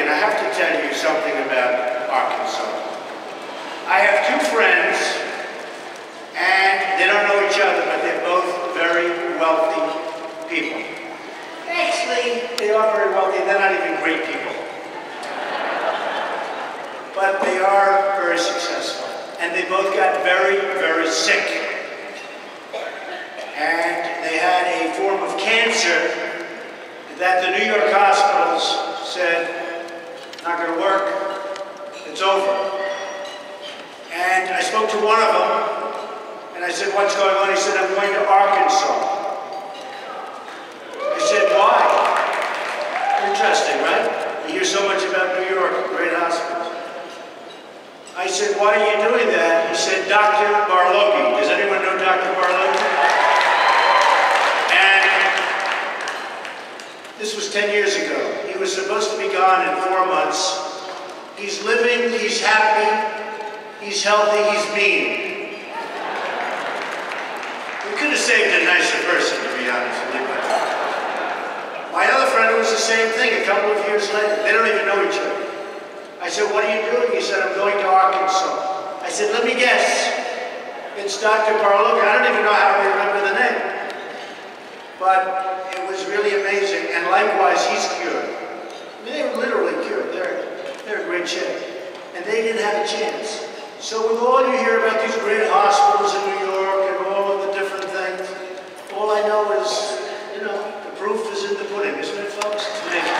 and I have to tell you something about Arkansas. I have two friends, and they don't know each other, but they're both very wealthy people. Actually, they are very wealthy. They're not even great people. But they are very successful. And they both got very, very sick. And they had a form of cancer that the New York hospitals said, not going to work, it's over. And I spoke to one of them, and I said, what's going on? He said, I'm going to Arkansas. I said, why? Interesting, right? You hear so much about New York, great hospitals. I said, why are you doing that? He said, Dr. Barlowby. Does anyone know Dr. Barlowby? And this was 10 years ago. He was supposed to be gone in 4 months. He's living, he's happy, he's healthy, he's mean. We could have saved a nicer person, to be honest with you. My other friend was the same thing a couple of years later. They don't even know each other. I said, what are you doing? He said, I'm going to Arkansas. I said, let me guess. It's Dr. Barlowby. I don't even know how to remember the name. But it was really amazing. And likewise, he's cured. I mean, they were literally cured. They're a great shape. And they didn't have a chance. So with all you hear about these great hospitals in New York and all of the different things, all I know is, you know, proof is in the pudding, isn't it, folks? It's amazing.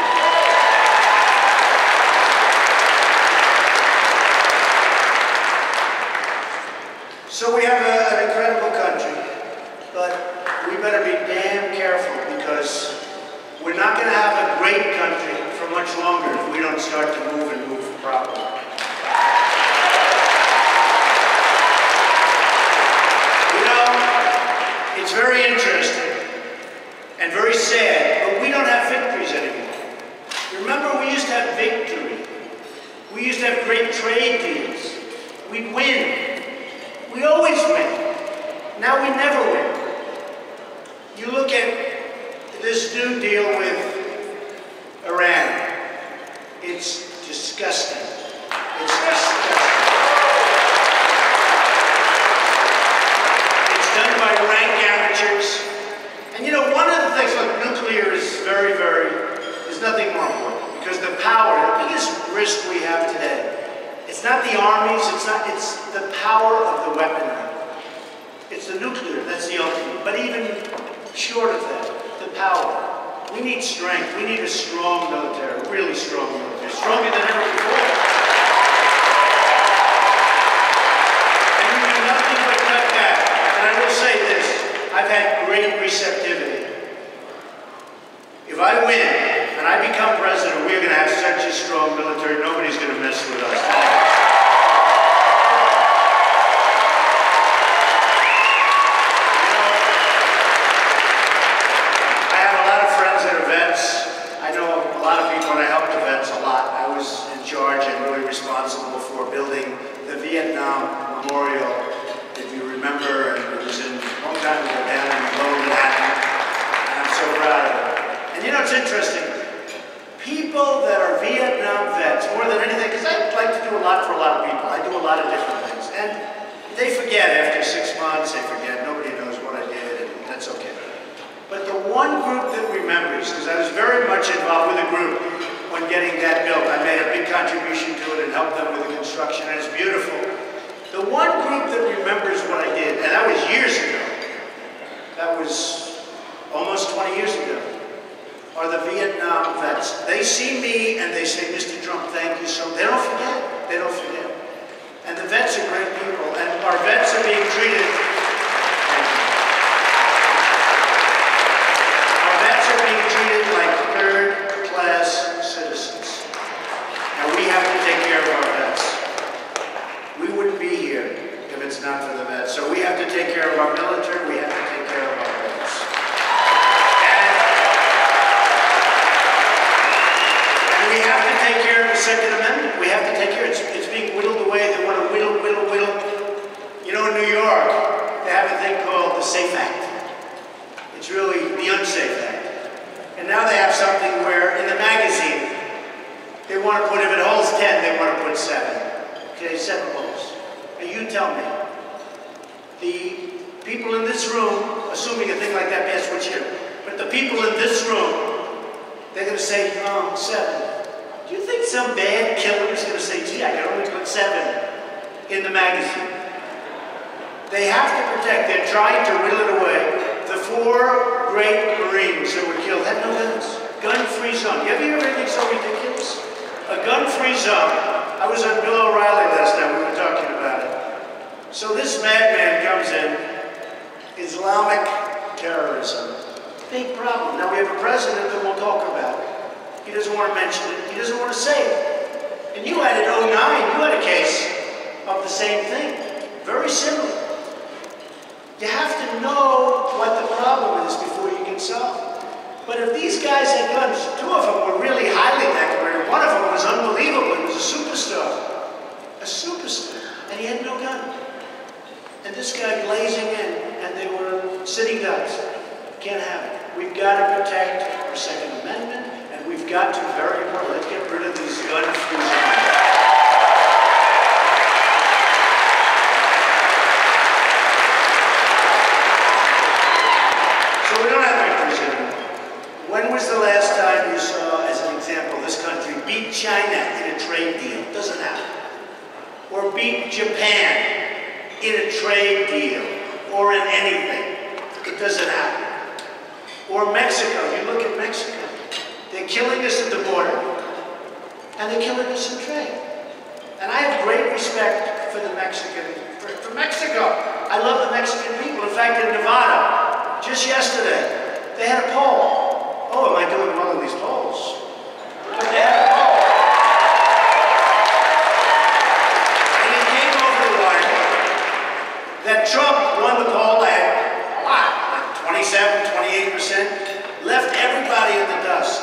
So we have an incredible country, but we better be damn careful because we're not going to have a great country for much longer if we don't start to move and move properly. You know, it's very interesting. And very sad, but we don't have victories anymore. Remember, we used to have victory. We used to have great trade deals. We'd win. We always win. Now we never win. You look at this new deal with Iran. It's disgusting. It's disgusting. It's done by rank amateurs. And you know, one of the things, like nuclear is very, very, there's nothing more important because the power, the biggest risk we have today, it's not the armies, it's the power of the weaponry. It's the nuclear, that's the ultimate. But even short of that, the power. We need strength, we need a strong military, really strong military, stronger than ever before. And we do nothing but cut back. And I will say this. I've had great receptivity. If I win and I become president, we're going to have such a strong military, nobody's going to mess with us. I have a lot of friends that are vets. I know a lot of people, and I helped the vets a lot. I was in charge and really responsible for building the Vietnam Memorial, if you remember, and it was in down in Manhattan, and I'm so proud of it. And you know, it's interesting. People that are Vietnam vets, more than anything, because I like to do a lot for a lot of people. I do a lot of different things. And they forget after 6 months, they forget. Nobody knows what I did, and that's okay. But the one group that remembers, because I was very much involved with a group when getting that built. I made a big contribution to it and helped them with the construction, and it's beautiful. The one group that remembers what I did, and that was years ago, that was almost 20 years ago, are the Vietnam vets. They see me and they say, Mr. Trump, thank you so much. They don't forget. They don't forget. And the vets are great people, and our vets are being treated. Our vets are being treated like third-class citizens. And we have to take care of our vets. We wouldn't be here if it's not for the vets. So we have to take care of our military. We have to take care of our vets. And we have to take care of the Second Amendment. We have to take care of it. It's being whittled away. They want to whittle, whittle, whittle. You know, in New York, they have a thing called the SAFE Act. It's really the UNSAFE Act. And now they have something where, in the magazine, They want to put, if it holds 10, they want to put 7. Okay, 7 votes. And you tell me, the people in this room, assuming a thing like that passed, which here, but the people in this room, they're going to say, 7. Do you think some bad killer is going to say, gee, I can only put 7 in the magazine? They have to protect, they're trying to riddle it away. The 4 great Marines that were killed had no guns. Gun-free zone. You ever hear anything so ridiculous? A gun-free zone. I was on Bill O'Reilly last night, we were talking about it. So this madman comes in, Islamic terrorism. Big problem. Now we have a president that we'll talk about. He doesn't want to mention it, he doesn't want to say it. And you had in 2009, you had a case of the same thing. Very similar. You have to know what the problem is before you can solve it. But if these guys had guns, 2 of them were really highly decorated. 1 of them was unbelievable. He was a superstar. A superstar. And he had no gun. And this guy blazing in, and they were sitting ducks. Can't have it. We've got to protect our Second Amendment, and we've got to very well, let's get rid of these guns. When was the last time you saw, as an example, this country beat China in a trade deal? Doesn't happen. Or beat Japan in a trade deal, or in anything. It doesn't happen. Or Mexico, you look at Mexico. They're killing us at the border, and they're killing us in trade. And I have great respect for the Mexican, for Mexico. I love the Mexican people. In fact, in Nevada, just yesterday, they had a poll. Oh, am I doing well in these polls? But they had a poll. And it came over the line that Trump won the poll at a lot, like 27, 28%, left everybody in the dust.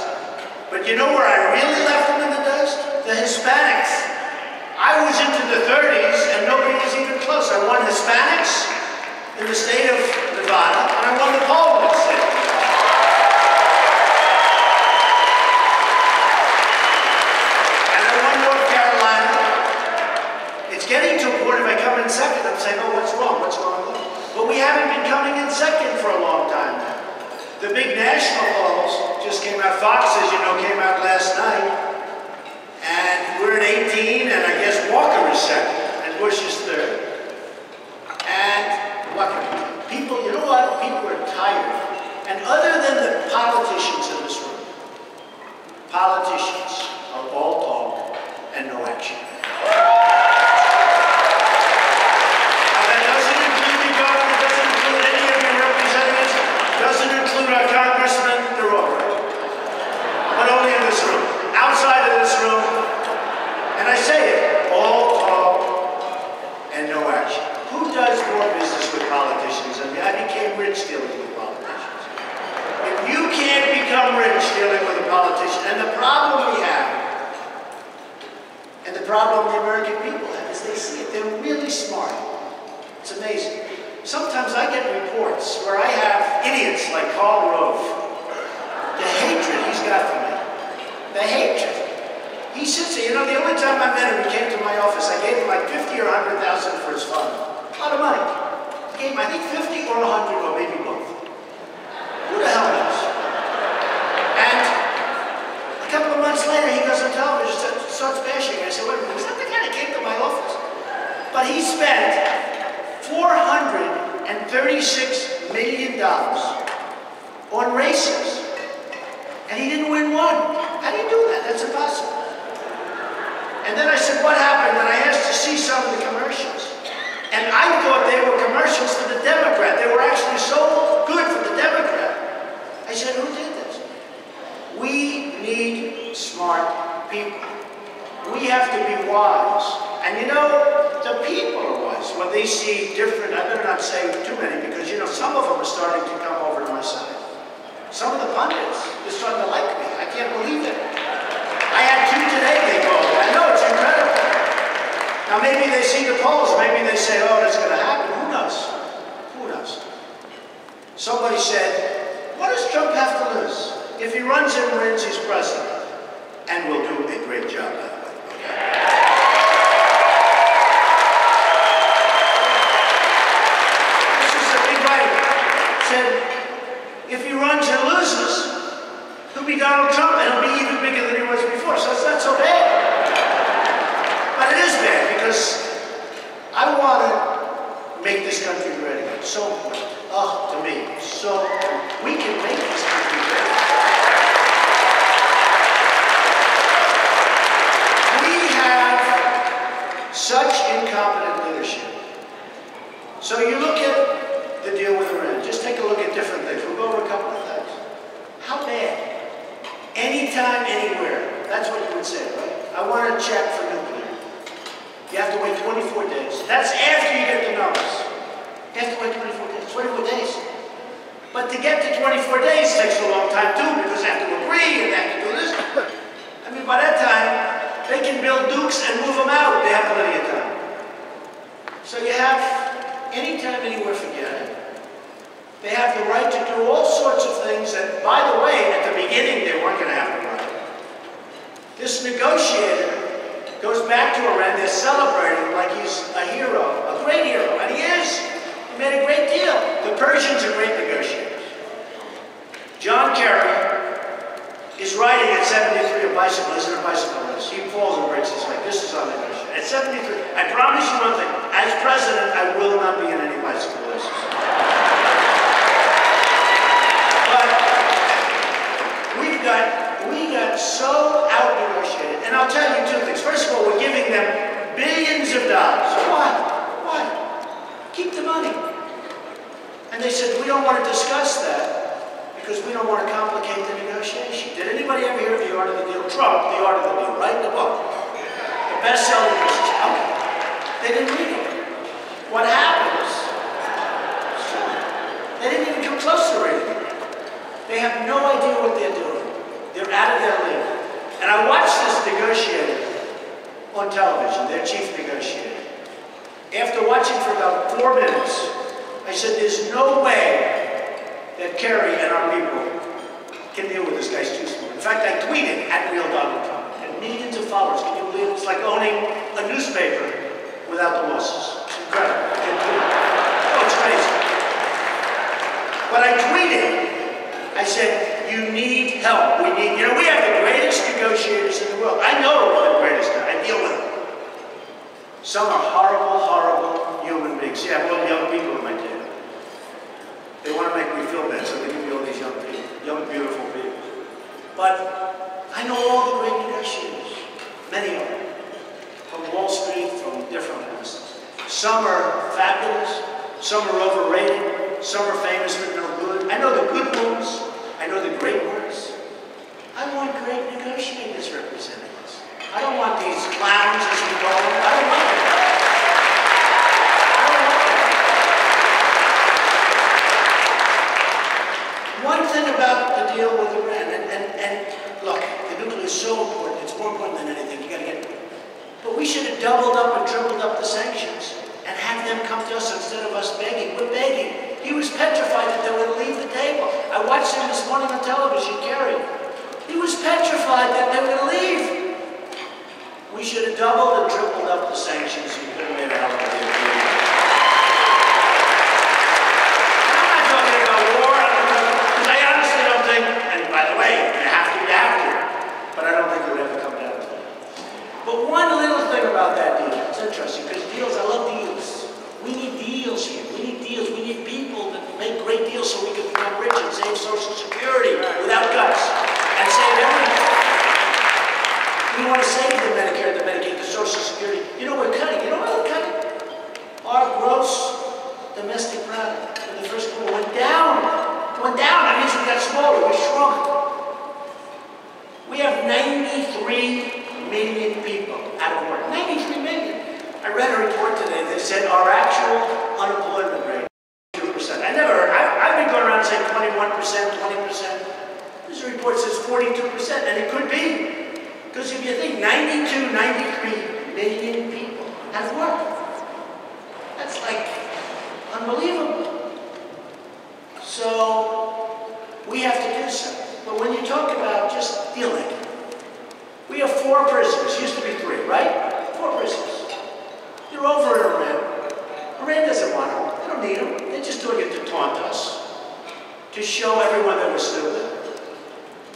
But you know where I really left them in the dust? The Hispanics. I was into the 30s and nobody was even close. I won Hispanics in the state of Nevada, and I won the poll in the state. Second, I'm saying, oh, what's wrong? What's wrong with that? But we haven't been coming in second for a long time now. The big national polls just came out. Fox, as you know, came out last night. And we're at 18, and I guess Walker is second, and Bush is third. And look, people, you know what? People are tired. And other than the politicians in this room, politicians are all talk and no action. Said, what does Trump have to lose? If he runs and wins, he's president. And we'll do it. great job, by the way. This is a big writer. Said, if he runs and loses, he'll be Donald Trump and he'll be even bigger than he was before. So that's not so bad. But it is bad because I want to make this country great again. So important. Oh, to me. So we can make this country great. We have such incompetent leadership. So you look at the deal with Iran. Just take a look at different things. We'll go over a couple of things. How bad? Anytime, anywhere. That's what you would say, right? I want to check for nuclear. You have to wait 24 days. That's after you get the numbers. You have to wait 24 days. 24 days. But to get to 24 days takes a long time too, because they have to agree and they have to do this. I mean, by that time, they can build dukes and move them out. They have plenty of time. So you have anytime, anywhere, forget it. They have the right to do all sorts of things that, by the way, at the beginning, they weren't going to have the right. This negotiator goes back to Iran. They're celebrating like he's a hero, a great hero, and he is. He made a great deal. The Persians are great negotiators. John Kerry is riding at 73 a bicycle. Isn't a bicycle race. He falls and breaks his leg. This is unnegotiable. At 73, I promise you one thing. As president, I will not be in any bicycle races. But we got so out-negotiated. And I'll tell you two things. First of all, we're giving them billions of dollars. Why? Keep the money. And they said, we don't want to discuss that because we don't want to complicate the negotiation. Did anybody ever hear of The Art of the Deal? Trump, The Art of the Deal, right? The book. The best-selling book. Okay. They didn't read it. What happens? They didn't even come close to reading it. They have no idea what they're doing. They're out of their league. And I watched this negotiator on television, their chief negotiator. After watching for about 4 minutes, I said, there's no way that Kerry and our people can deal with this guy's too small. In fact, I tweeted at Real Donald Trump, and millions of followers. Can you believe it's like owning a newspaper without the losses? It's incredible. Oh, it's crazy. But I tweeted, I said, you need help. We need, you know, we have the greatest negotiators in the world. I know one of the greatest. I deal with them. Some are horrible, horrible human beings. Yeah, well, young people in my day. They want to make me feel bad, so they give me all these young people, young, beautiful people. But I know all the great negotiators, many of them, from Wall Street, from different places. Some are fabulous, some are overrated, some are famous but no good. I know the good ones, I know the great ones. I want great negotiators represented. I don't want these clowns as we go. I don't want them. One thing about the deal with Iran, and look, the nuclear is so important. It's more important than anything. You got to get it. But we should have doubled up and tripled up the sanctions and have them come to us instead of us begging. We're begging. He was petrified that they would leave the table. I watched him this morning on television, Kerry. He was petrified that they would leave. We should have doubled and tripled up the sanctions. You could have made a hell of a deal. I'm not talking about war, because I honestly don't think, and by the way, you have to, but I don't think it would ever come down to that. But one little thing about that deal, it's interesting, because deals, I love deals. We need deals here. We need deals. We need people that make great deals so we can become rich and save Social Security without guts and save everything. We want to save the Medicare, the Medicaid, the Social Security. You know we're cutting. You know what we're cutting? Our gross domestic product in the first quarter went down. Went down. That means we got smaller. We shrunk. We have 93 million people out of work. 93 million. I read a report today that said our actual unemployment rate is 2%. I've been going around saying 21%, 20%. This report says 42%, and it could be. Because if you think 92, 93 million people have work, that's like unbelievable. So we have to do something. But when you talk about just dealing, We have four prisons. Used to be three, right? Four prisons. They're over in Iran. Iran doesn't want them. They don't need them. They're just doing it to taunt us, to show everyone that we're stupid,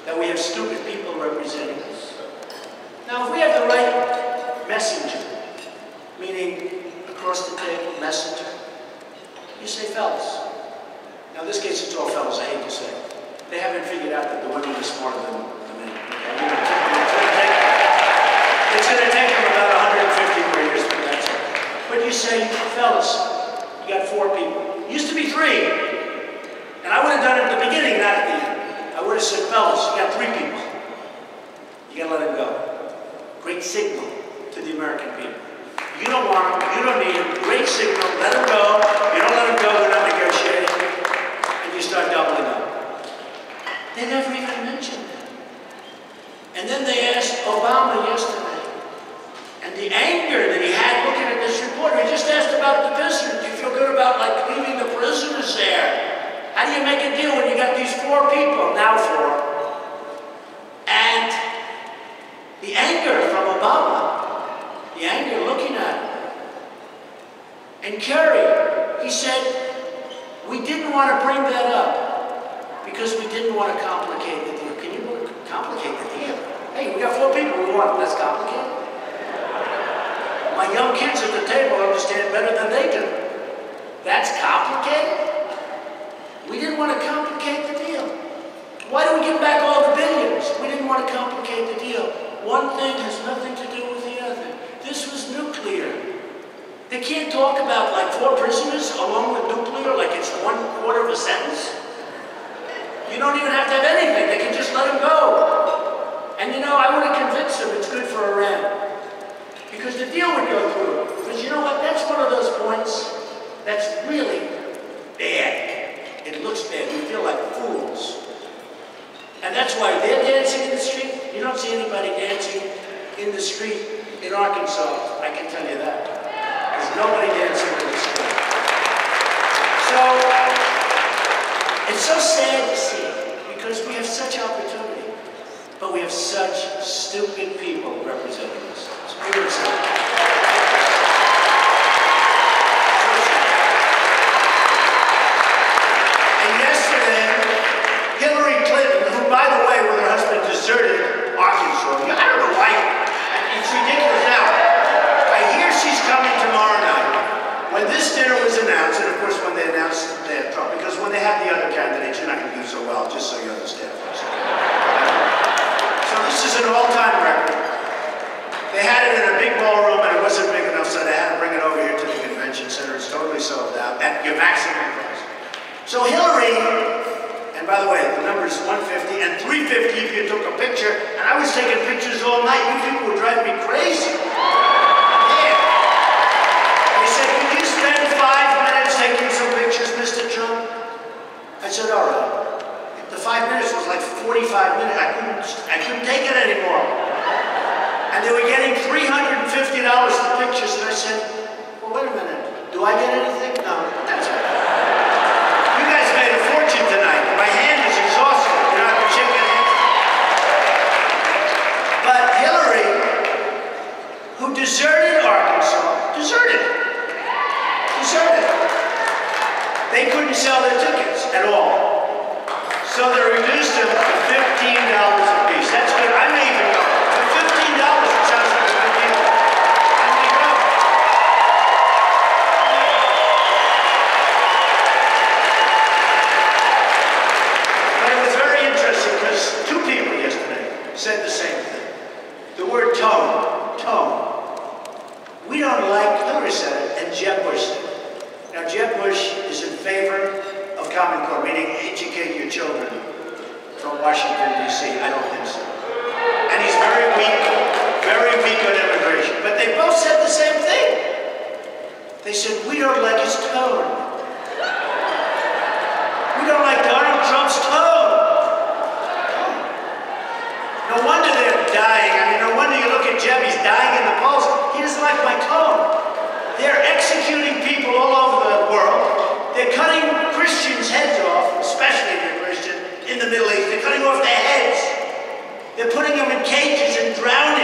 that we have stupid people representing us. Now, if we have the right messenger, meaning across the table, messenger, you say fellas. Now, in this case, it's all fellas, I hate to say. They haven't figured out that the women are smarter than the men. It's going to take them about 150 more years, but that's it. But you say, fellas, you got four people. It used to be three. And I would have done it at the beginning, not at the end. I would have said, fellas, you got three people. You got to let them go. Great signal to the American people. You don't want them, you don't need them. Great signal, let them go. You don't let them go, they're not negotiating. And you start doubling up. They never even mentioned that. And then they asked Obama yesterday, and the anger that he had looking at this reporter, he just asked about the prisoners. Do you feel good about like leaving the prisoners there? How do you make a deal when you got these four people, now four? And the anger from Obama, the anger looking at him. And Kerry, he said, we didn't want to bring that up because we didn't want to complicate the deal. Can you complicate the deal? Hey, we got four people we want. That's complicated. My young kids at the table understand better than they do. That's complicated. We didn't want to complicate the deal. Why do we give back all the billions? We didn't want to complicate the deal. One thing has nothing to do with the other. This was nuclear. They can't talk about like four prisoners along with nuclear like it's 1/4 of a sentence. You don't even have to have anything. They can just let them go. And you know, I want to convince them it's good for Iran. Because the deal would go through. Because you know what? That's one of those points that's really bad. It looks bad. We feel like fools. And that's why they're dancing in the street. You don't see anybody dancing in the street in Arkansas. I can tell you that. There's nobody dancing in the street. So, it's so sad to see, because we have such opportunity, but we have such stupid people representing us. It's really sad. And yesterday, Hillary Clinton, who, by the way, with her husband deserted Arkansas, I don't know why, it's ridiculous now. She's coming tomorrow night. When this dinner was announced, and of course when they announced their Trump, because when they have the other candidates, you're not going to do so well, just so you understand. So this is an all-time record. They had it in a big ballroom, and it wasn't big enough, so they had to bring it over here to the convention center. It's totally sold out at your maximum price. So Hillary, and by the way, the number is 150 and 350 if you took a picture, and I was taking pictures all night. You people would drive me crazy. Mr. Trump? I said, all right. The 5 minutes was like 45 minutes. I couldn't take it anymore. And they were getting $350 for pictures, and I said, well, wait a minute. Do I get anything? No, that's all right. You guys made a fortune tonight. My hand is exhausted. You're not going to shake your hand. But Hillary, who deserted Arkansas, deserted. They couldn't sell their tickets at all. So they reduced them to $15 a piece. That's good. I may even go. For $15, it sounds like a good deal. I may go. But it was very interesting because two people yesterday said the same thing. The word tone. Tone. We don't like, Hillary said it, and Jeb Bush said it. Now, Jeb Bush is in favor of Common Core, meaning educate your children from Washington, D.C. I don't think so. And he's very weak on immigration. But they both said the same thing. They said, we don't like his tone. We don't like Donald Trump's tone. No wonder they're dying. I mean, no wonder you look at Jeb, he's dying in the polls. He doesn't like my tone. They're executing people all over the world. They're cutting Christians' heads off, especially if you're Christian, in the Middle East. They're cutting off their heads. They're putting them in cages and drowning.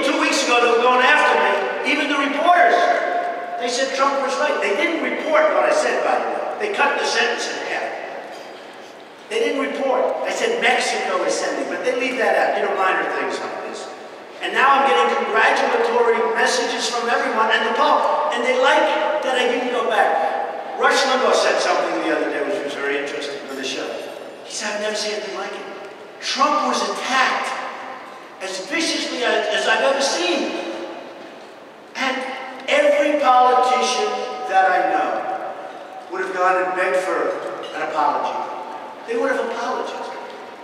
people 2 weeks ago that were going after me, even the reporters, they said Trump was right. They didn't report what I said, by the way. They cut the sentence in half. They didn't report. I said Mexico is sending, but they leave that out. You know, minor things like this. And now I'm getting congratulatory messages from everyone and the Pope, and they like that I didn't go back. Rush Limbaugh said something the other day which was very interesting for the show. He said, I've never seen anything like it. Trump was attacked as viciously as I've ever seen. And every politician that I know would have gone and begged for an apology. They would have apologized.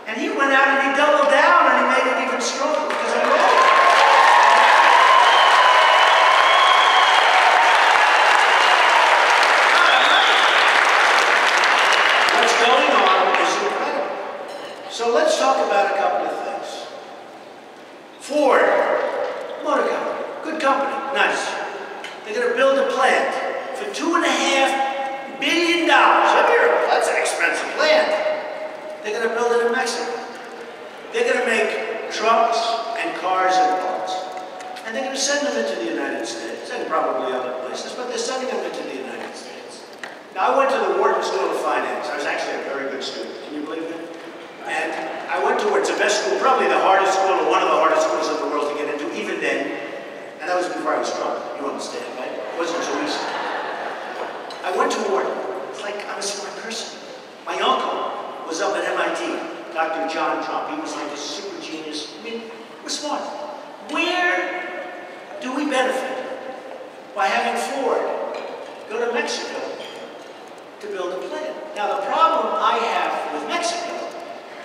And he went out and he doubled down and he made it even stronger because I know it. What's going on is incredible. So let's talk about a couple of things. Ford, motor company, good company, nice. They're going to build a plant for $2.5 billion. That's an expensive plant. They're going to build it in Mexico. They're going to make trucks and cars and boats. And they're going to send them into the United States and probably other places, but they're sending them into the United States. Now, I went to the Wharton School of Finance. I was actually a very good student. Can you believe it? And I went to it's the best school, probably the hardest school, or one of the hardest schools in the world to get into, even then. And that was before I was drunk. You understand, right? It wasn't so easy. I went to Wharton. It's like I'm a smart person. My uncle was up at MIT, Dr. John Trump. He was like a super genius. I mean, we're smart. Where do we benefit by having Ford go to Mexico to build a plant? Now, the problem I have with Mexico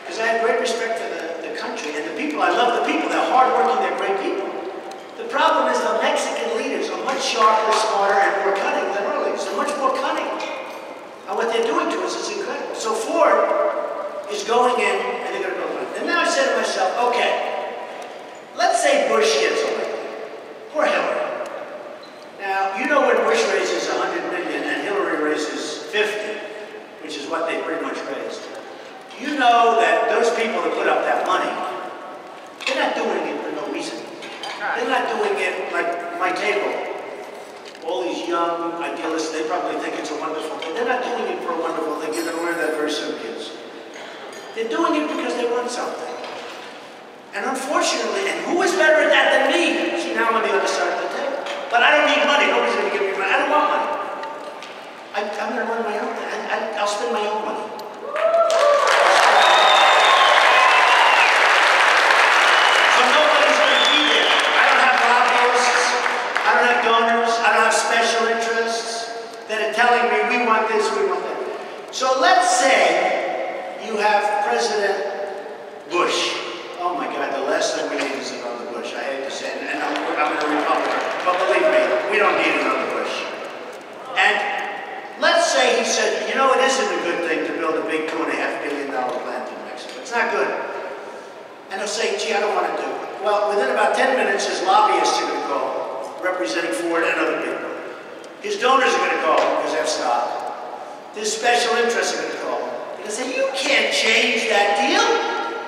is I have great respect for the country and the people. I love the people. They're hardworking. They're great people. The problem is the Mexican leaders are much sharper, smarter, and more cunning than our leaders. They're much more cunning. And what they're doing to us is incredible. So Ford is going in and they're going to go in. And now I said to myself, okay, let's say Bush gets elected, or Hillary. Now, you know when Bush raises 100 million and Hillary raises 50, which is what they pretty much raised, you know that those people that put up that money, they're not doing it for no reason. They're not doing it like my table. All these young idealists, they probably think it's a wonderful thing. They're not doing it for a wonderful thing. You're going to learn that very soon, kids. They're doing it because they want something. And unfortunately, and who is better at that than me? See, now I'm on the other side of the table. But I don't need money. Nobody's going to give me money. I don't want money. I'm going to run my own. I'll spend my own money. So nobody's going to be there. I don't have lobbyists. I don't have donors. I don't have special interests that are telling me, we want this, we want that. So let's say you have President Bush. Oh my God, the last thing we need is another Bush. I hate to say it, and I'm a Republican, but believe me, we don't need another Bush. And let's say he said, you know, it isn't a good thing to build a big $2.5 billion plant in Mexico. It's not good. And he'll say, gee, I don't want to do it. Well, within about 10 minutes, his lobbyists are going to call, representing Ford and other people. His donors are going to call because they have stock. His special interests are going to call. They say, you can't change that deal.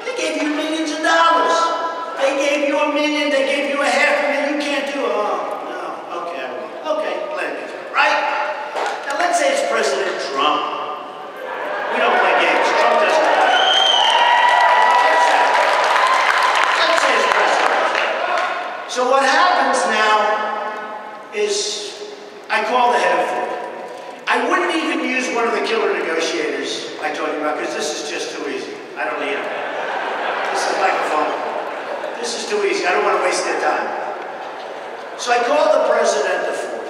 They gave you millions of dollars. They gave you $1 million. They gave you $500,000. You can't do it. Oh, no. Okay. Okay. Blame it. Right? Now, let's say it's President Trump. We don't play games. Trump doesn't play. Let's say it's President Trump. So what happens now is I call the head of Ford. I wouldn't even use one of the killer negotiators I told you about, because this is just too easy. I don't need it. This is like a phone. This is too easy. I don't want to waste their time. So I called the president of Ford.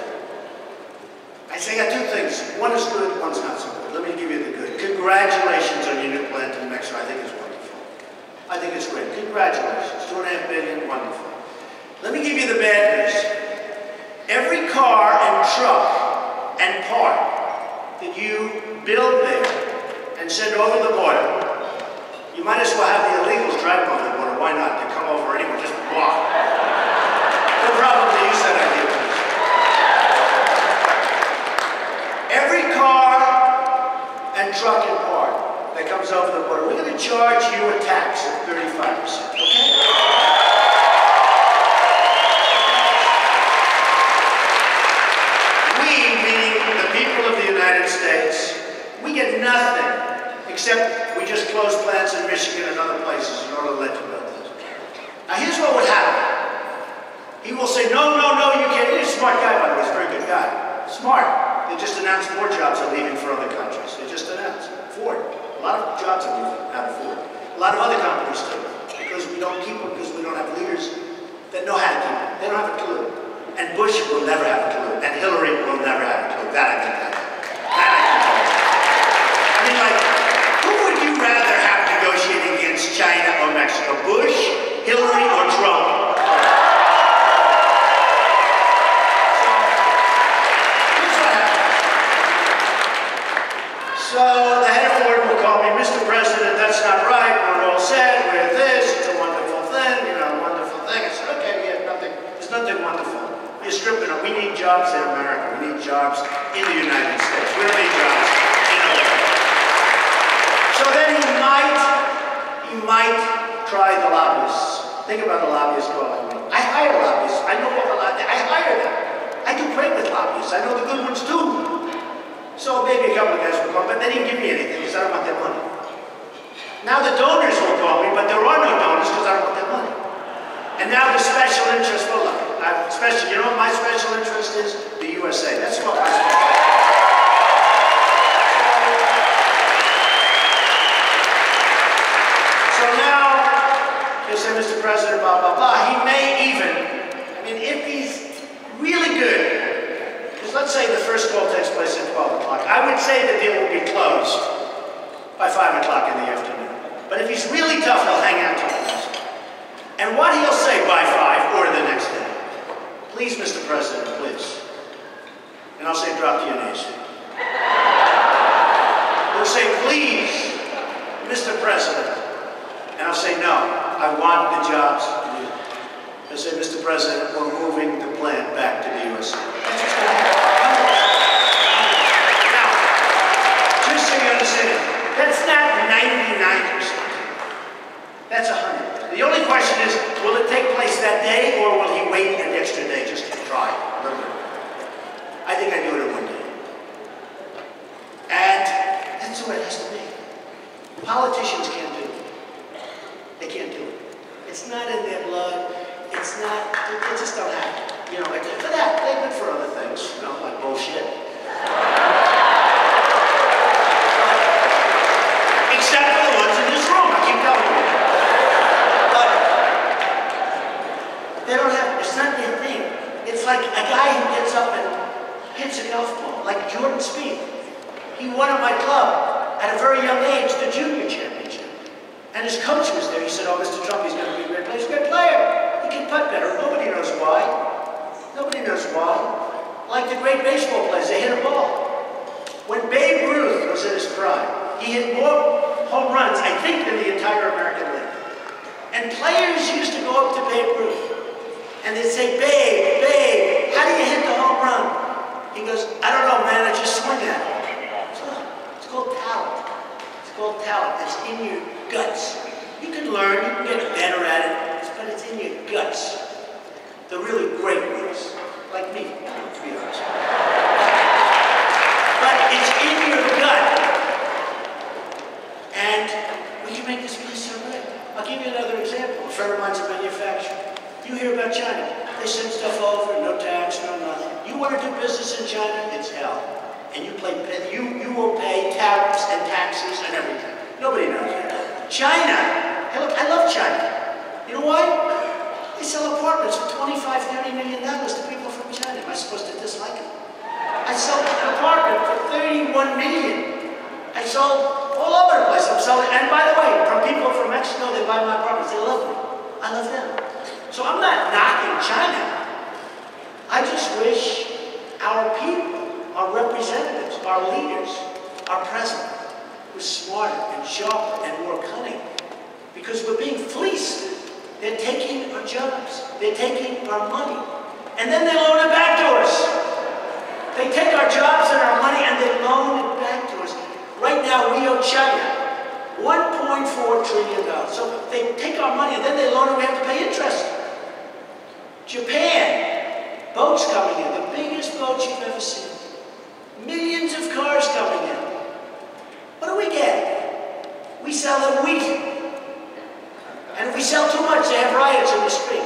I said, I got two things. One is good, one's not so good. Let me give you the good. Congratulations on your new plant in Mexico. I think it's wonderful. I think it's great. Congratulations. $2.5 billion, wonderful. Let me give you the bad news. Every car and truck and part that you build there and send over the border. You might as well have the illegals drive over the border. Why not? They come over anyway, just walk. They'll probably use that idea. Every car and truck and part that comes over the border, we're going to charge you a tax of 35%, okay? United States, we get nothing, except we just close plants in Michigan and other places in order to let you build this. Now here's what would happen. He will say, no, no, no, you can't. He's a smart guy, by the way. He's a very good guy. Smart. They just announced more jobs are leaving for other countries. They just announced. Ford. A lot of jobs are leaving out of Ford. A lot of other companies too. Because we don't keep them, because we don't have leaders that know how to keep them. They don't have a clue. And Bush will never have a clue. And Hillary will never have a clue. That I can tell you. That I can tell you. I mean, like, who would you rather have negotiating against China or Mexico? Bush, Hillary, or Trump? So the head of Ford will call me, Mr. President, that's not right, we're all set, we're this, it's a wonderful thing, you know, wonderful thing. I said, okay, we have nothing, there's nothing wonderful. You're stripping up. We need jobs in America, we need jobs in the United States, we don't need jobs in America. So then he might try the lobbyists. Think about the lobbyists calling me. I hire lobbyists, I know what the lobbyists, I hire them. I do great with lobbyists, I know the good ones too. So maybe a couple of guys will call, but they didn't give me anything because I don't want their money. Now the donors will call me, but there are no donors because I don't want their money. And now the special interest will look. You know what my special interest is? The USA. That's what my special interest is. So now, he'll say, Mr. President, blah, blah, blah. He may even, I mean, if he's really good, let's say the first call takes place at 12 o'clock. I would say the deal will be closed by 5 o'clock in the afternoon. But if he's really tough, he'll hang out till the last. And what he'll say by 5 or the next day, please, Mr. President, please. And I'll say, drop to your knees. He'll say, please, Mr. President. And I'll say, no, I want the jobs. He'll say, Mr. President, we're moving the plant back to the USA. That's what's going to happen. That's not 99%. That's 100%. The only question is, will it take place that day, or will he wait an extra day just to try? I think I do it in one day. And that's the way it has to be. Politicians can't do it. They can't do it. It's not in their blood. It's not. They just don't have it. You know, they're good for that. They're good for other things. You know, like bullshit. Except for the ones in this room, I keep telling you. But they don't have, it's not their thing. It's like a guy who gets up and hits a golf ball, like Jordan Spieth. He won at my club at a very young age, the junior championship. And his coach was there. He said, oh, Mr. Trump, he's going to be a great player. He's a great player. He can putt better. Nobody knows why. Nobody knows why. Like the great baseball players, they hit a ball. When Babe Ruth was in his prime, he hit more home runs, I think, than the entire American League. And players used to go up to Babe Ruth, and they'd say, Babe, Babe, how do you hit the home run? He goes, I don't know, man, I just swing at it. It's called talent. It's called talent. It's in your guts. You can learn, you can get better at it, but it's in your guts. The really great ones, like me, to be honest. But it's in your gut. And we can make this place so good. I'll give you another example. A friend of mine's a manufacturer. You hear about China. They send stuff over, no tax, no nothing. You want to do business in China, it's hell. And you will pay tariffs and taxes and everything. Nobody knows that. China, I love China. You know why? They sell apartments for $25, $30 million to people from China. Am I supposed to dislike them? I sold an apartment for $31 million. I sold all over the place. I'm selling, and by the way, from people from Mexico, they buy my properties. They love me. I love them. So I'm not knocking China. I just wish our people, our representatives, our leaders, our president was smarter and sharper and more cunning. Because we're being fleeced. They're taking our jobs. They're taking our money. And then they loan it back to us. They take our jobs and our money and they loan it back to us. Right now, we owe China $1.4 trillion. So they take our money and then they loan it, we have to pay interest. Japan, boats coming in, the biggest boats you've ever seen. Millions of cars coming in. What do we get? We sell them wheat. And if we sell too much, they have riots on the street.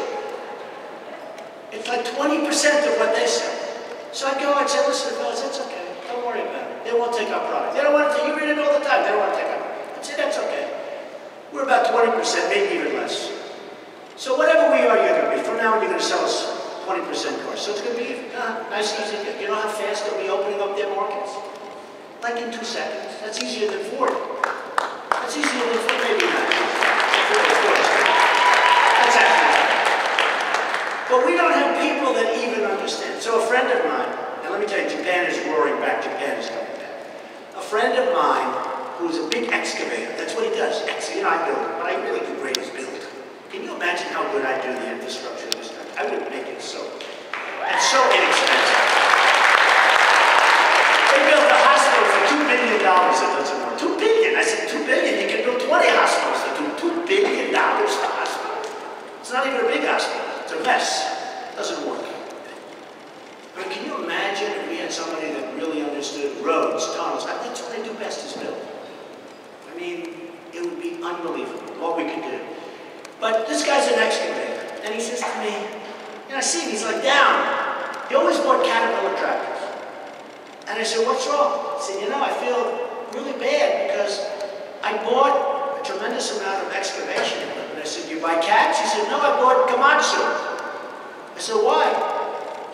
It's like 20% of what they sell. So I go and say, listen, fellas, it's okay. Don't worry about it. They won't take our product. They don't want to. You read it all the time. They don't want to take our product. I say, that's okay. We're about 20%, maybe even less. So whatever we are, you're going to be. From now on, you're going to sell us 20% cars. So it's going to be nice, easy. You know how fast they'll be opening up their markets? Like in 2 seconds. That's easier than Ford. That's easier than Ford, maybe not. That's accurate. But we don't have people that even understand. So a friend of mine, and let me tell you, Japan is roaring back. Japan is coming back. A friend of mine who's a big excavator. That's what he does. You know, I build it, but I really do great as build. Can you imagine how good I do the infrastructure of this country? I would make it so. That's so inexpensive. They built a hospital for $2 billion. It doesn't work. $2 billion. I said $2 billion. You can build 20 hospitals. They do $2 billion a hospital. It's not even a big hospital. It's a mess. It doesn't work. I mean, can you imagine if we had somebody that really understood roads, tunnels? That's what they do best is build. I mean, it would be unbelievable what we could do. But this guy's an excavator, and he says to me, and I see him, he's like down. He always bought Caterpillar tractors. And I said, what's wrong? He said, you know, I feel really bad because I bought a tremendous amount of excavation equipment. I said, you buy cats? He said, no, I bought Komatsu. I said, why?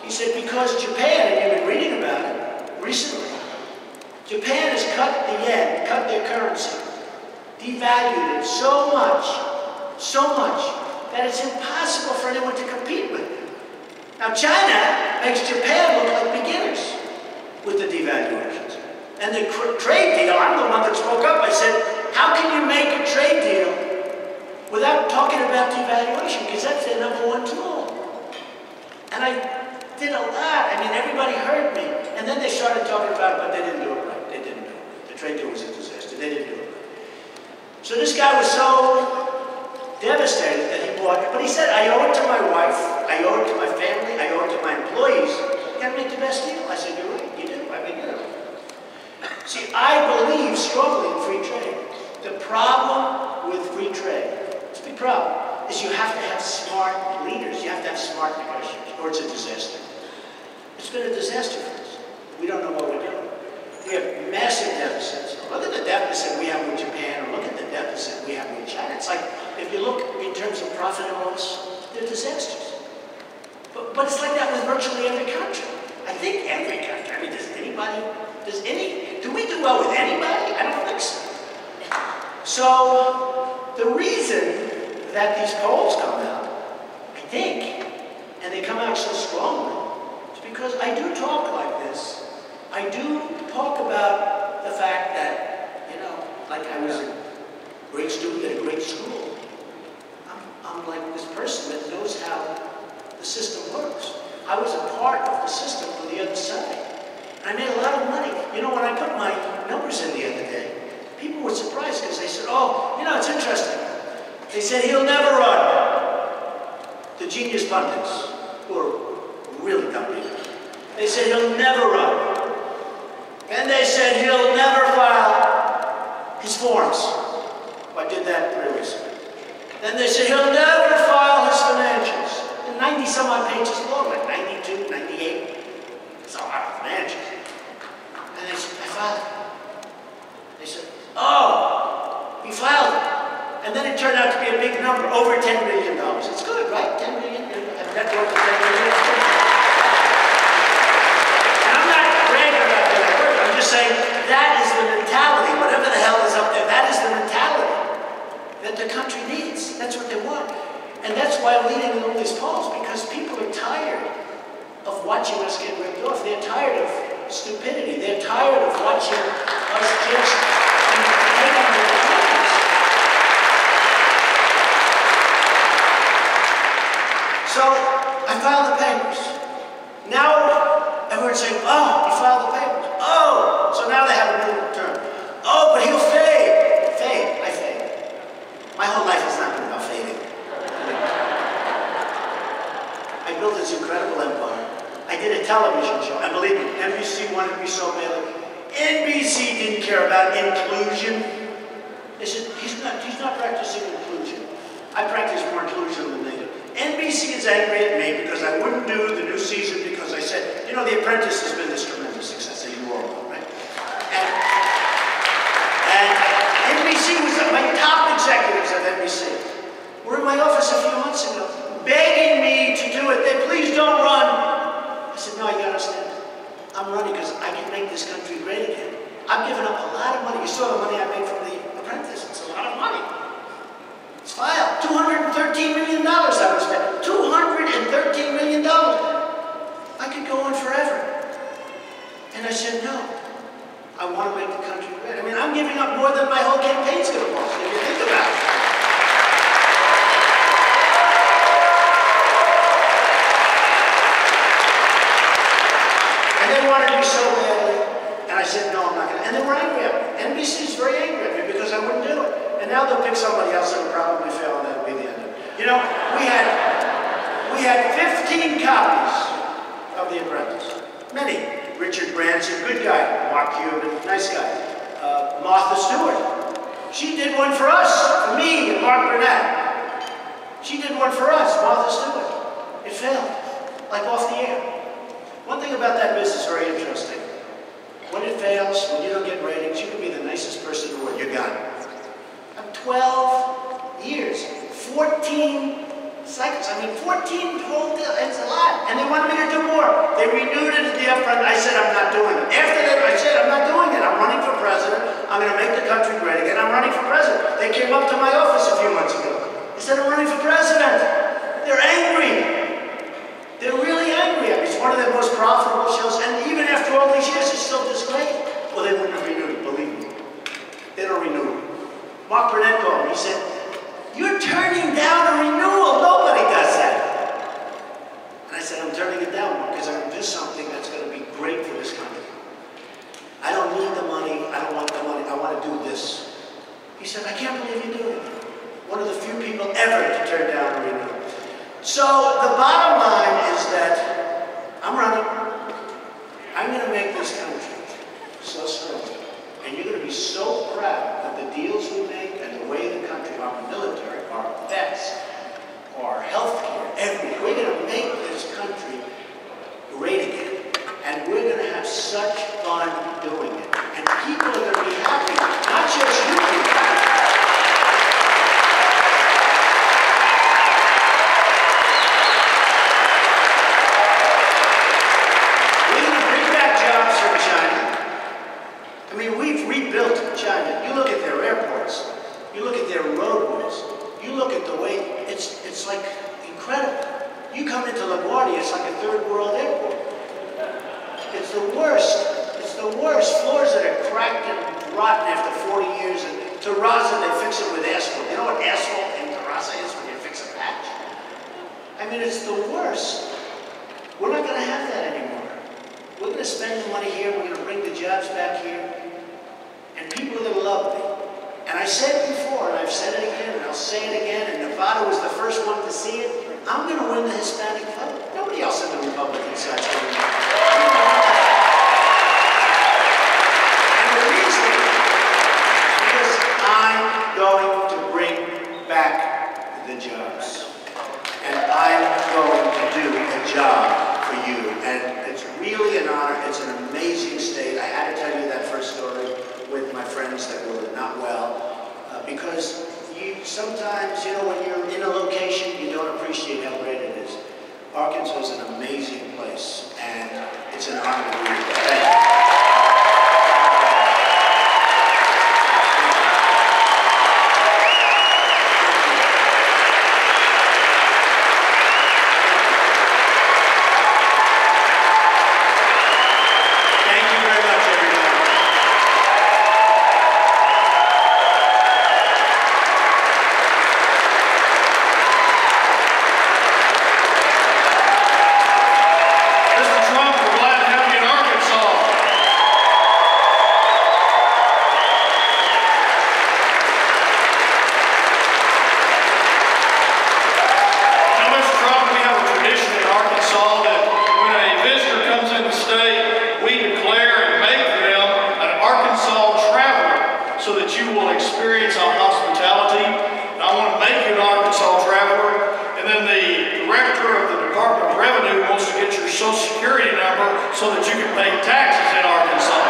He said, because Japan, and you've been reading about it recently, Japan has cut the yen, cut their currency, devalued it so much, that it's impossible for anyone to compete with it. Now China makes Japan look like beginners with the devaluations. And the trade deal, I'm the one that spoke up, I said, how can you make a trade deal without talking about devaluation? Because that's their number one tool. And I did a lot. I mean, everybody heard me. And then they started talking about it, but they didn't do it right. They didn't do it right. The trade deal was a disaster. They didn't do it right. So this guy was so devastated that he bought it. But he said, I owe it to my wife. I owe it to my family. I owe it to my employees. You got to make the best deal. I said, you're right. You do. I mean, you know. See, I believe strongly in free trade. The problem with free trade, it's a big problem, is you have to have smart leaders. You have to have smart negotiators, or it's a disaster. It's been a disaster for us. We don't know what we're doing. We have massive deficits. Look at the deficit we have with Japan, or look at the deficit we have with China. It's like, if you look in terms of profit and loss, they're disasters. But it's like that with virtually every country. I think every country. I mean, do we do well with anybody? I don't think so. So, the reason that these polls come out, I think, and they come out so strongly, it's because I do talk like this. I do talk about the fact that, you know, like I was a great student at a great school. I'm like this person that knows how the system works. I was a part of the system on the other side. And I made a lot of money. You know, when I put my numbers in the other day, people were surprised because they said, oh, you know, it's interesting. They said, he'll never run. The genius pundits, who are really dumb people, they said, he'll never run. And they said, he'll never file his forms. Well, I did that pretty recently. Then they said, he'll never file his financials. And 90-some-odd pages long, like 92, 98. It's a lot of financials. And they said, I filed it. They said, oh, he filed it. And then it turned out to be a big number, over $10 million. It's good, right? $10 million. That's over $10 million. And I'm not bragging about that work. I'm just saying that is the mentality. Whatever the hell is up there, that is the mentality that the country needs. That's what they want. And that's why I'm leading in all these polls, because people are tired of watching us get ripped off. They're tired of stupidity. They're tired of watching us just take on the So I filed the papers. Now everyone's saying, oh, he filed the papers. Oh, so now they have a new term. Oh, but he'll fade. Fade. I fade. My whole life has not been about fading. I built this incredible empire. I did it television show. And believe me, NBC wanted me so badly. NBC didn't care about inclusion. They said, he's not practicing inclusion. I practice more inclusion than they do. NBC is angry at me because I wouldn't do the new season because I said, you know, The Apprentice has been this tremendous success. They were all right. And NBC was my top executives at NBC. Were in my office a few months ago, begging me to do it. They, please don't run. I said, no, you gotta stand. I'm running because I can make this country great again. I've given up a lot of money. You saw the money I made from The Apprentice. It's a lot of money. It's filed. $213 million I was spent. $213 million. I could go on forever. And I said, no. I want to make the country great. I mean, I'm giving up more than my whole campaign's going to cost, if you think about it. So badly, and I said, no, I'm not going to. And they were angry at me. NBC's very angry at me because I wouldn't do it. And now they'll pick somebody else that would probably fail, and that would be the end of it. You know, we had 15 copies of The Apprentice. Many. Richard Branson, good guy. Mark Cuban, nice guy. Martha Stewart. She did one for us, for me and Mark Burnett. She did one for us, Martha Stewart. It failed, like off the air. One thing about that business is very interesting. When it fails, when you don't get ratings, you can be the nicest person in the world. You got it. I'm 12 years, 14 cycles. I mean, 14 whole deals. It's a lot. And they wanted me to do more. They renewed it at the upfront. I said, I'm not doing it. After that, I said, I'm not doing it. I'm running for president. I'm going to make the country great again. I'm running for president. They came up to my office a few months ago. They said, I'm running for president. They're angry. They're really angry at me. It's one of their most profitable shows, and even after all these years, it's still this great. Well, they wouldn't renew it, believe me. They don't renew it. Mark Burnett called me. He said, you're turning down a renewal. Nobody does that. And I said, I'm turning it down because I'm going to do something that's going to be great for this country. I don't need the money. I don't want the money. I want to do this. He said, I can't believe you're doing it. One of the few people ever to turn down a renewal. So the bottom line is that I'm running. I'm going to make this country so strong. And you're going to be so proud that the deals we make and the way the country, our military, our vets, our health care, everything. We're going to make this country great again. And we're going to have such fun doing it. And people are going to be happy, not just you people. Mr. Trump, we're glad to have you in our so that you can pay taxes in Arkansas.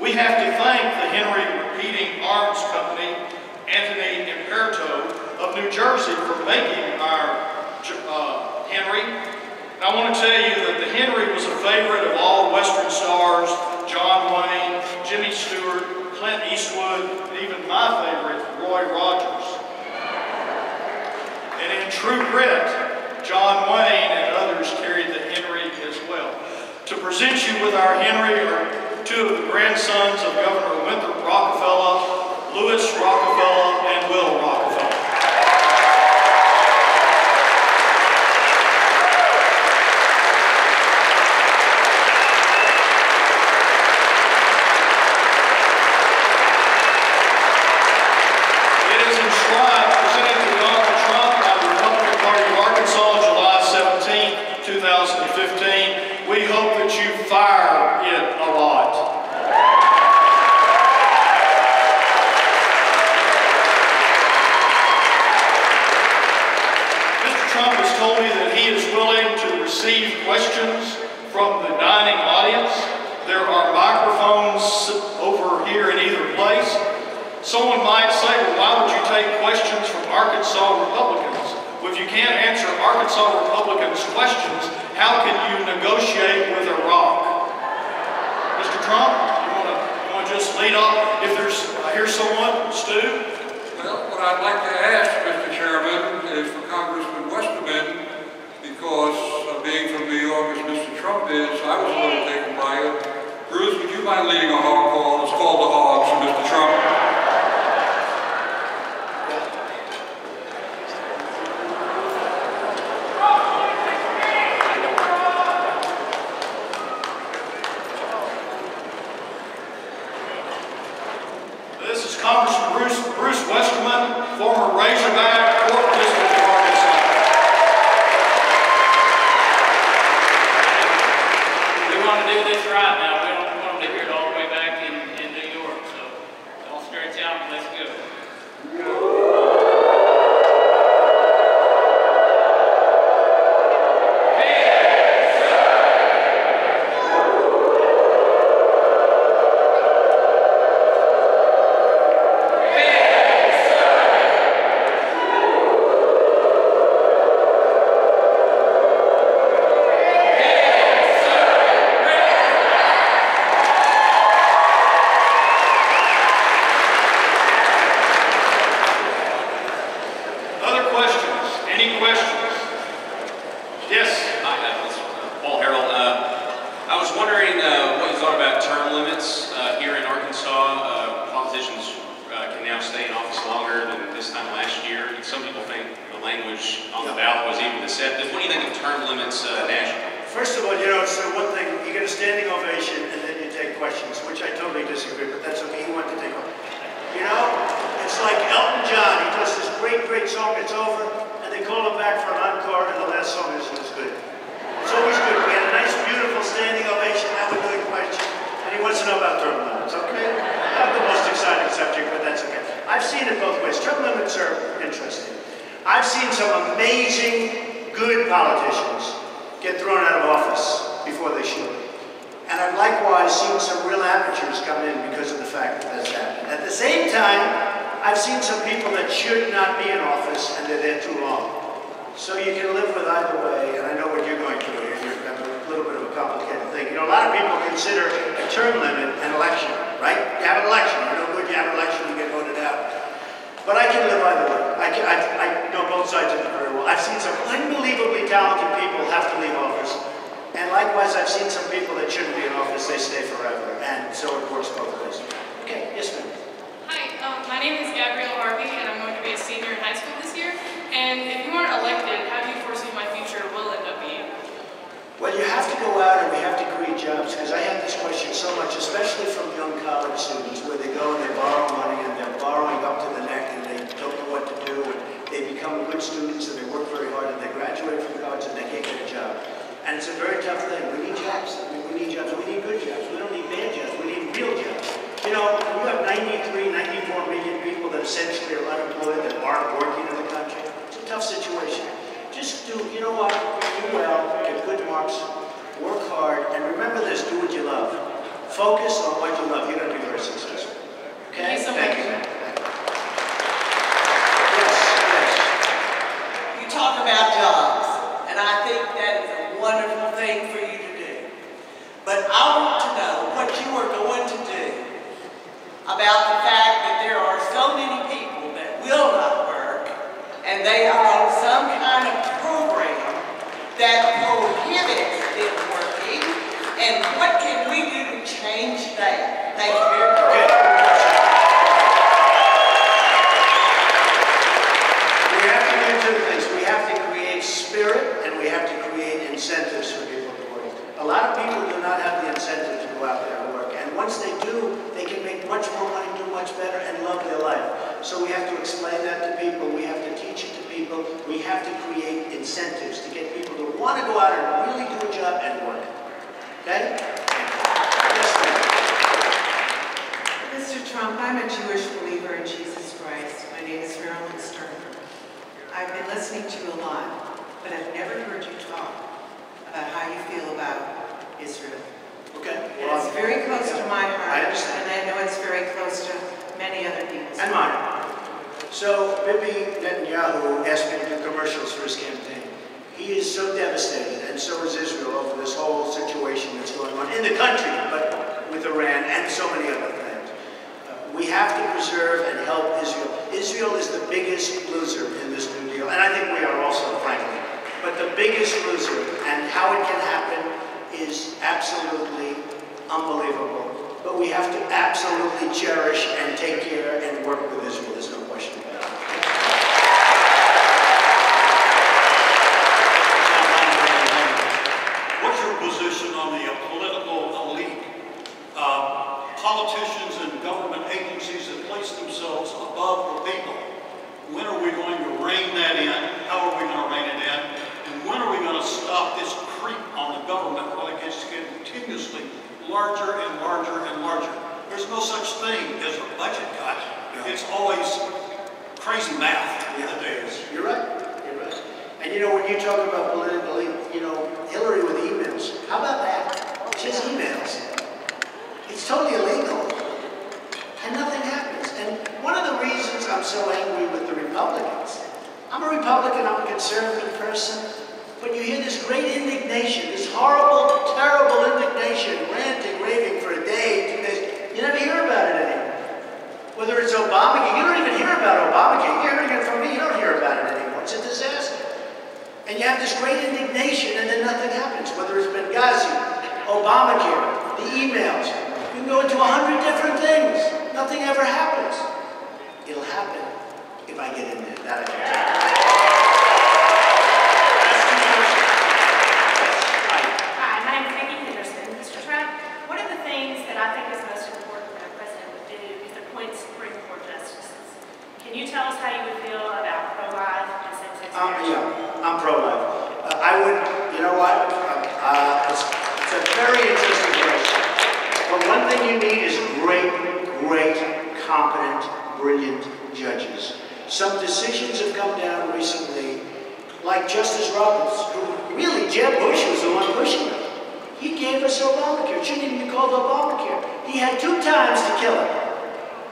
We have to thank the Henry Repeating Arms Company, Anthony Imperato of New Jersey, for making our Henry. And I want to tell you that the Henry was a favorite of all Western stars, John Wayne, Jimmy Stewart, Clint Eastwood, and even my favorite, Roy Rogers. And in true grit, John Wayne and others carried the Henry as well. To present you with our Henry are two of the grandsons of Governor Winthrop Rockefeller, Lewis Rockefeller, and Will Rockefeller. It is enshrined, presented to Donald Trump by the Republican Party of Arkansas on July 17, 2015. We hope that you fire it a lot. Receive questions from the dining audience. There are microphones over here in either place. Someone might say, well, why would you take questions from Arkansas Republicans? Well, if you can't answer Arkansas Republicans' questions, how can you negotiate with Iraq? Mr. Trump, you want to just lead off? If there's, I hear someone, Stu? Well, what I'd like to ask, Mr. Chairman, is for Congressman Westerman, because being from New York as Mr. Trump is, I was a little taken by it. Bruce, would you mind leading a hog call? It's called the Hogs for Mr. Trump. This is Congressman Bruce Westerman, former Razorback Court District. I've seen some people that should not be in office, and they're there too long. So you can live with either way, and I know what you're going through here. You've got a little bit of a complicated thing. You know, a lot of people consider a term limit an election, right? You have an election. You're no good, you have an election, you get voted out. But I can live either way. I know both sides of it very well. I've seen some unbelievably talented people have to leave office. And likewise, I've seen some people that shouldn't be in office, they stay forever. And so it works both ways. Okay, yes ma'am. Hi, my name is Gabrielle Harvey, and I'm going to be a senior in high school this year. And if you aren't elected, how do you foresee my future will end up being? Well, you have to go out and we have to create jobs, because I have this question so much, especially from young college students, where they go and they borrow money, and they're borrowing up to the neck, and they don't know what to do, and they become good students, and they work very hard, and they graduate from college, and they can't get a job. And it's a very tough thing. We need jobs. We need jobs. We need good jobs. We don't need bad jobs. We need real jobs. You know, we have 93, 94 million people that essentially are unemployed, that aren't working in the country. It's a tough situation. Just do, you know what, do well, get good marks, work hard, and remember this, do what you love. Focus on what you love. You're going to be very successful. Okay? Thank you so much. Thank you. Yes, yes. You talk about jobs, and I think that is a wonderful thing for you to do. But I want to know what you are going to do about the fact that there are so many people that will not work, and they are on some kind of program that prohibits them working, and what can we do to change that? Thank you very much. We have to do two things. We have to create spirit, and we have to create incentives for people to work. A lot of people do not have the incentive to go out there and work, and once they do, they can make much more money, do much better, and love their life. So we have to explain that to people. We have to teach it to people. We have to create incentives to get people to want to go out and really do a job and work. Okay? Yes, Mr. Trump, I'm a Jewish believer in Jesus Christ. My name is Marilyn Sternberg. I've been listening to you a lot, but I've never heard you talk about how you feel about Israel. Okay. Well, it's very close to my heart, I understand. And I know it's very close to many other people's. And mine. So Bibi Netanyahu asked me to do commercials for his campaign. He is so devastated, and so is Israel, over this whole situation that's going on in the country, but with Iran and so many other things. We have to preserve and help Israel. Israel is the biggest loser in this New Deal, and I think we are also, frankly, but the biggest loser, and how it can happen is absolutely unbelievable. But we have to absolutely cherish and take care and work with Israel. There's no question about it. What's your position on the political elite? Politicians and government agencies that place themselves above the people. When are we going to rein that in? How are we going to rein it in? And when are we going to stop this creep on the government while it gets continuously larger and larger and larger? There's no such thing as a budget cut. Yeah. It's always crazy math in the days. You're right. You're right. And you know, when you talk about political, you know, Hillary with emails. How about that? She has emails. It's totally illegal. And nothing happens. And one of the reasons I'm so angry with the Republicans, I'm a Republican, I'm a conservative person, but you hear this great indignation, this horrible, terrible indignation, ranting, raving for a day, 2 days, you never hear about it anymore. Whether it's Obamacare, you don't even hear about Obamacare, you're hearing it from me, you don't hear about it anymore, it's a disaster. And you have this great indignation and then nothing happens, whether it's Benghazi, Obamacare, the emails, you can go into 100 different things, nothing ever happens. It'll happen if I get in there, that I can tell you. Tell us how you would feel about pro-life and sex-based marriage. Yeah, I'm pro-life. I would, you know what, it's a very interesting question. But one thing you need is great, great, competent, brilliant judges. Some decisions have come down recently, like Justice Roberts, who really, Jeb Bush was the one pushing it. He gave us Obamacare. It shouldn't even be called Obamacare. He had 2 times to kill it.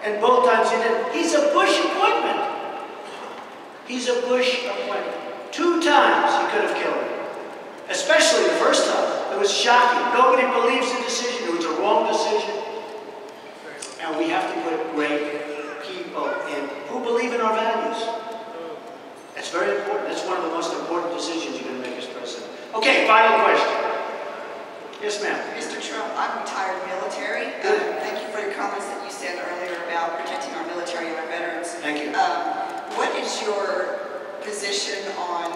And both times he did. He's a Bush appointment. He's a Bush appointment. Two times he could have killed him. Especially the first time. It was shocking. Nobody believes the decision. It was a wrong decision. And we have to put great people in who believe in our values. That's very important. That's one of the most important decisions you're going to make as president. Okay, final question. Yes, ma'am. Mr. Trump, I'm retired military. Thank you for your comments that you said earlier about protecting our military and our veterans. Thank you. What is your position on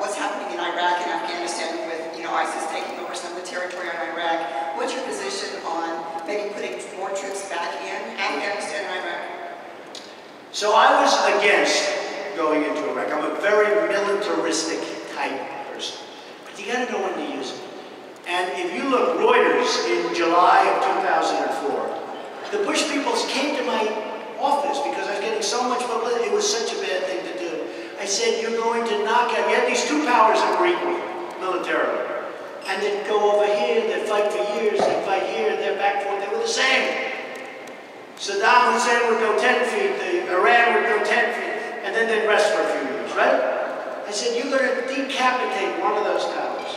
what's happening in Iraq and Afghanistan with ISIS taking over some of the territory in Iraq? What's your position on maybe putting more troops back in Afghanistan and Iraq? So I was against going into Iraq. I'm a very militaristic type person. But you got to know when to use it. And if you look, Reuters in July of 2004, the Bush people came to my office because I was getting so much publicity. It was such a bad thing to do. I said, you're going to knock out, you had these two powers agree militarily. And they'd go over here, they'd fight for years, they'd fight here, and they're back forth, they were the same. Saddam Hussein would go 10 feet, Iran would go 10 feet, and then they'd rest for a few years, right? I said, you're going to decapitate one of those powers.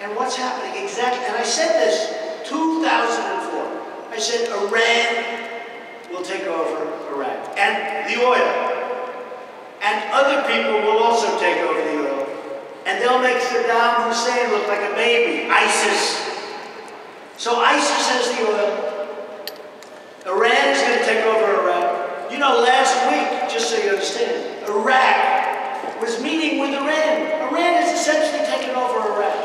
And what's happening exactly? And I said this 2004. I said Iran will take over Iraq and the oil, and other people will also take over the oil, and they'll make Saddam Hussein look like a baby. ISIS. So ISIS has the oil. Iran is going to take over Iraq. You know, last week, just so you understand, Iraq was meeting with Iran. Iran is essentially taking over Iraq.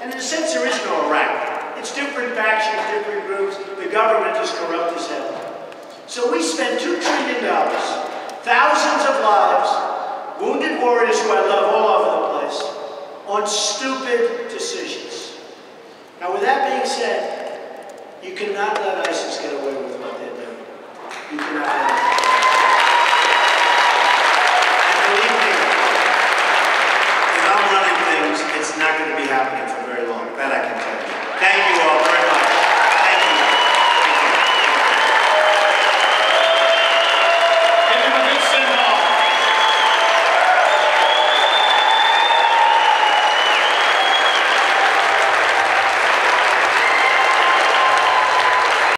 And in a sense, there is no Iraq. It's different factions, different groups. The government is corrupt as hell. So we spend $2 trillion, thousands of lives, wounded warriors who I love all over the place, on stupid decisions. Now, with that being said, you cannot let ISIS get away with what they're doing. You cannot let them.